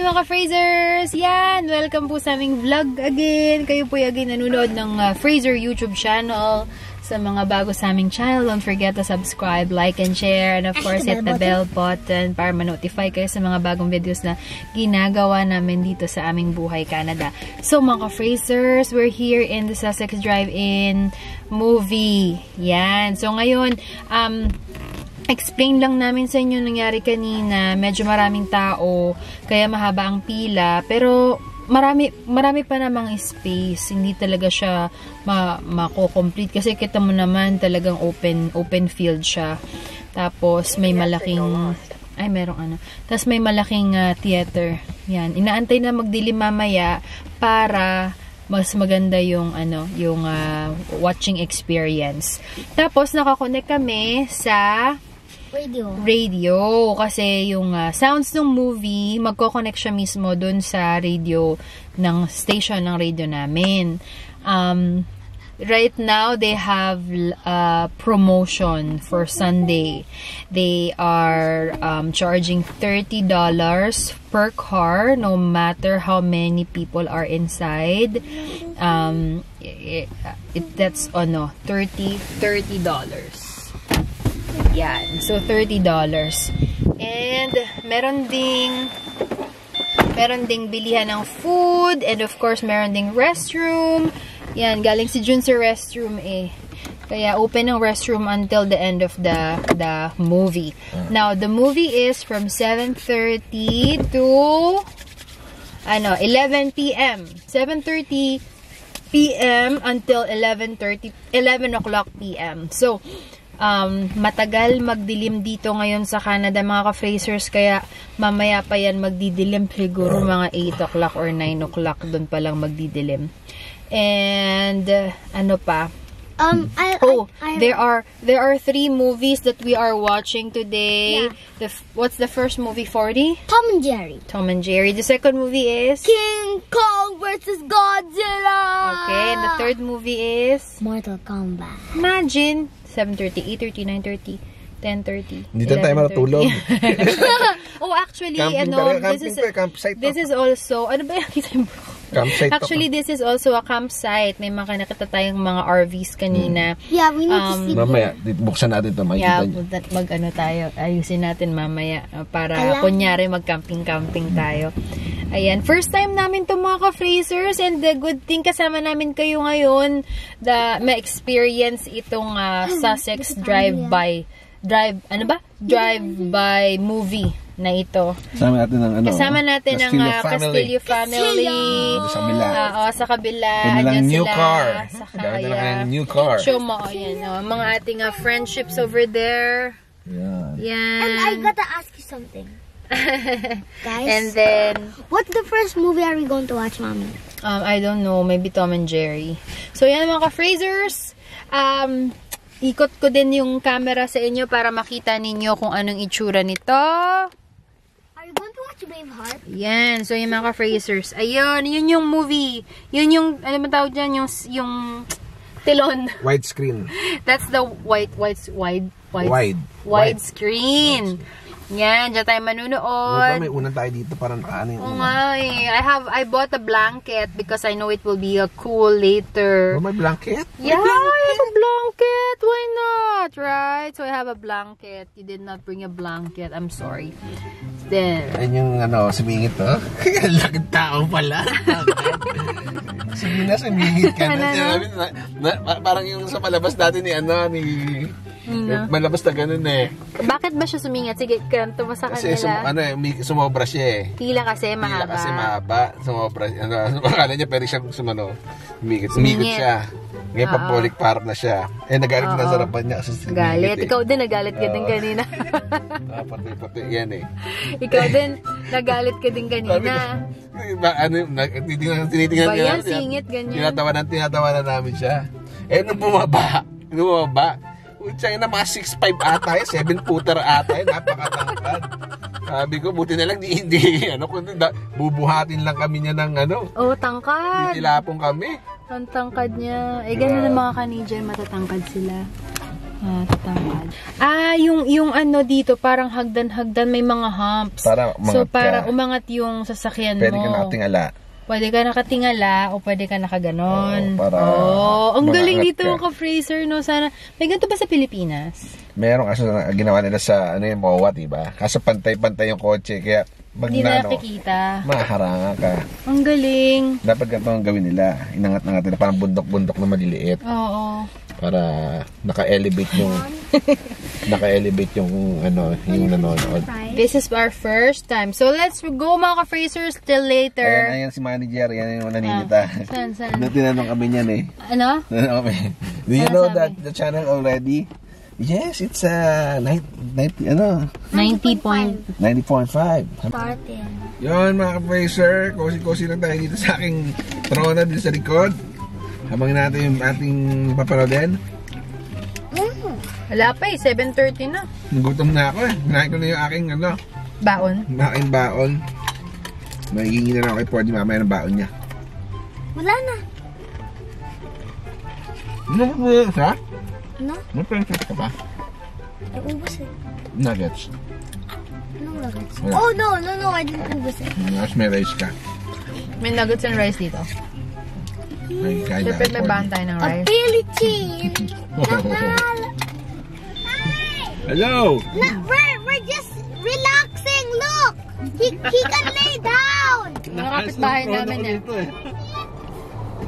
morning mga Frasers! Yan! Welcome po sa aming vlog again! Kayo po again nanonood ng Fraser YouTube channel. Sa mga bago sa aming channel, don't forget to subscribe, like, and share. And of course, hit the bell button para ma-notify kayo sa mga bagong videos na ginagawa namin dito sa aming Buhay Canada. So mga Frasers, we're here in the Sussex Drive-In movie. Yan! So ngayon, explain lang namin sa inyo nangyari kanina, medyo maraming tao, kaya mahaba ang pila, pero marami pa namang space, hindi talaga siya mako-complete kasi kita mo naman talagang open field siya. Tapos may malaking tapos may malaking theater. Yan, inaantay na magdilim mamaya para mas maganda yung watching experience. Tapos naka-connect kami sa radio kasi yung sounds ng movie magko-connect siya mismo doon sa radio ng station ng radio namin. Right now they have promotion for Sunday. They are charging $30 per car no matter how many people are inside. That's $30. Yan. So, $30. And, meron ding bilihan ng food. And, of course, meron ding restroom. Yan. Galing si Jun sa restroom eh. Kaya, open ang restroom until the end of the movie. Now, the movie is from 7:30 to 11 p.m. 7:30 p.m. until 11 o'clock p.m. So, matagal magdilim dito ngayon sa Canada mga ka-Frasers, kaya mamaya pa yan magdidilim, siguro mga 8 o'clock or 9 o'clock doon pa lang magdidilim. And ano pa? There are three movies that we are watching today. Yeah. What's the first movie, 40? Tom and Jerry. Tom and Jerry. The second movie is King Kong vs. Godzilla. Okay, and the third movie is Mortal Kombat. Imagine 7:30, 8:30, 9:30, 10:30. Dito tayo matutulog. Oh, actually, this is also campsite. Actually, this is also a campsite. May mga nakita tayong mga RVs kanina. Yeah, we need to see. Mamaya, buksan natin ito. Yeah, mag-ano tayo. Ayusin natin mamaya para kunyari mag-camping-camping tayo. Ayan, first time namin ito mga ka-Frasers, and the good thing kasama namin kayo ngayon, ma-experience itong Sussex drive-by movie na ito. Kasama natin ng Kastilio family. Sa kabila. Sa kabila. Yan new sila. Car. Sa kaya. New car. Show mo. Ayan, mga ating friendships over there. Yeah. Yan. And I gotta ask you something. Guys. And then, what's the first movie are we going to watch, Mommy? I don't know. Maybe Tom and Jerry. So, yan mga ka-Frasers. Ikot ko din yung camera sa inyo para makita ninyo kung anong itsura nito. Are you going to watch Braveheart? Yan. So, yan mga ka-Frasers. Ayun. Yun yung movie. Yun yung, ano matawag dyan? Yung telon. Widescreen. That's the widescreen. Yan, dyan tayo manunood. May unang tayo dito para nakaano yung unang. I bought a blanket because I know it will be a cool later. Oh, may blanket? Yeah, I have a blanket. Why not, right? So I have a blanket. You did not bring a blanket. I'm sorry. There. Ayun yung sumingit to. Laking tao pala. Sige na, sumingit ka na. Parang yung sa palabas natin ni malabas na ganun eh. Bakit ba siya sumingat? Sige, tumasakan nila. Kasi sumobra siya eh. Tila kasi mahaba. Sumobra siya. Akala niya pwede siyang sumingit siya. Ngayon pabalik parap na siya. Eh nagalit na sa harapan niya kasi sumingit eh. Galit. Ikaw din nagalit ka din kanina. Pati yan eh. Ikaw din nagalit ka din kanina. Tinitingnan niya natin. Bayan, singit, ganyan. Tinatawanan namin siya. Eh nung bumaba. Utsay na mga 6'5 atay, 7-footer atay, napakatangkad. Sabi ko, buti na lang kundi bubuhatin lang kami niya ng tangkad. Itilapong kami. Ang tangkad niya. Eh, ganun ang mga Canadian, matatangkad sila. Tatamad. Yung ano dito, parang hagdan-hagdan, may mga humps. So, para umangat yung sasakyan mo. Pwede ka nakatingala. Pwede ka nakatingala o pwede ka nakaganon. Oh, ang galing dito mga ka-Fraser, no? Sana, may ganito ba sa Pilipinas? Meron, kaso ginawa nila sa, ano yung MOA, diba? Kaso pantay-pantay yung kotse, kaya hindi na nakikita. Maharanga ka. Ang galing. Dapat ganito ang gawin nila. Inangat-angat nila. Parang bundok-bundok na maliliit. Oo. Para naka-elevate yung ano, yung nanonood. This is our first time. So let's go mga ka-Frasers till later. Ayan si manager. Yan yung naninita. Saan? Tinanong kami niyan eh. Ano? Do you know that the channel already? Yes, it's 90.5. Starting. Yun mga ka-Fraser, kosi-kosi lang tayo dito sa aking trona dito sa likod. Habang natin yung ating paparodin. Wala pa eh, 7:30 na. Nagutom na ako eh. Hinahin ko na yung aking ano. Baon. Aking baon. Magiging na lang ako kay Porgy mamaya ng baon niya. Wala na. Ha? No? May princess ka ba? Ay, ubos eh. Nuggets. Anong nuggets? Wala. Oh, no, I didn't ubos eh. Mas may rice ka. May nuggets and rice dito. Siyempre may bahan tayo ng rice. Billy Jean! Hello! We're just relaxing, look! He can lay down! Mga kapitbahay namin eh.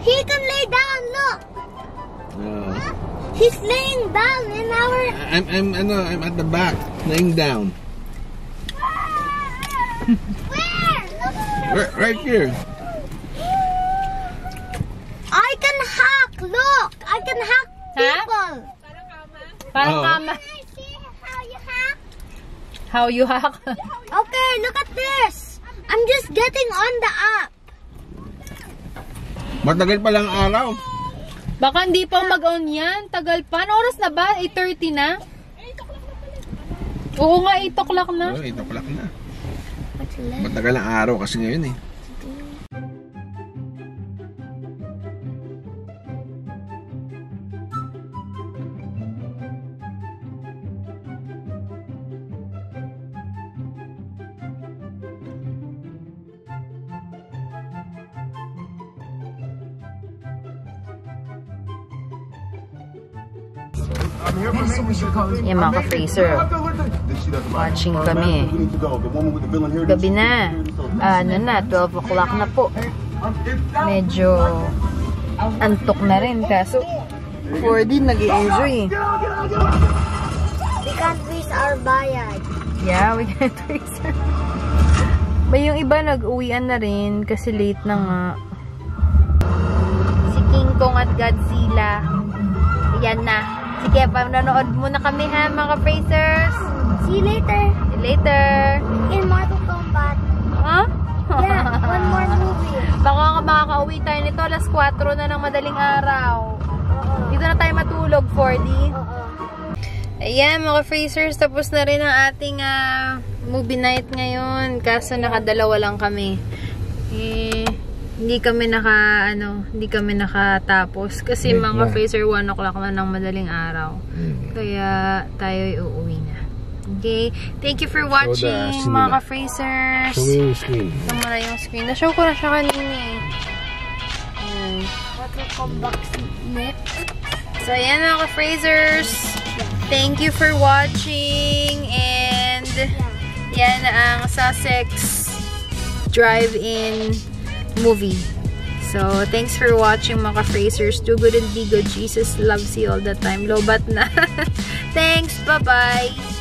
He can lay down, look! He's laying down in our... I'm at the back, laying down. Where? Right here. I can hack, look! I can hack people! Parang kama. Can I see how you hack? How you hack? Okay, look at this! I'm just getting on the app. Matagal palang araw. Baka hindi pa mag-on yan. Tagal pa. Ano oras na ba? 8:30 na? Oo nga, 8 o'clock na. Oo, 8 o'clock na. Matagal ang araw kasi ngayon eh. Yung mga ka-Fraser, watching kami. Gabi na, ano na, 12 o'clock na po. Medyo antok na rin, kaso 4D nag-i-enjoy. We can't raise our bayad. Yeah, we can't raise our bayad. Ba yung iba nag-uwian na rin, kasi late na nga. Si King Kong at Godzilla, yan na. Sige, panonood muna kami ha, mga ka-Frasers. See you later. See you later. In Mortal Kombat. Huh? Yeah, one more movie. Baka makaka-uwi tayo nito, alas 4 na ng madaling araw. Dito na tayo matulog, 4D. Ayan, mga ka-Frasers, tapos na rin ang ating movie night ngayon. Kaso nakadalawa lang kami. Eh, hindi kami nakatapos kasi mga ka-Fraser 1 o'clock na ng madaling araw. Kaya tayo ay uuwi na. Okay, thank you for watching mga ka-Frasers. Show yung screen. Tama yung screen. Na-show ko na siya kanina eh. Mortal Kombat next. So ayan mga ka-Frasers. Thank you for watching and yan ang Sussex Drive-In movie. So, thanks for watching mga ka-Frasers. Do good and be good. Jesus loves you all the time. Lobat na. Thanks. Bye-bye.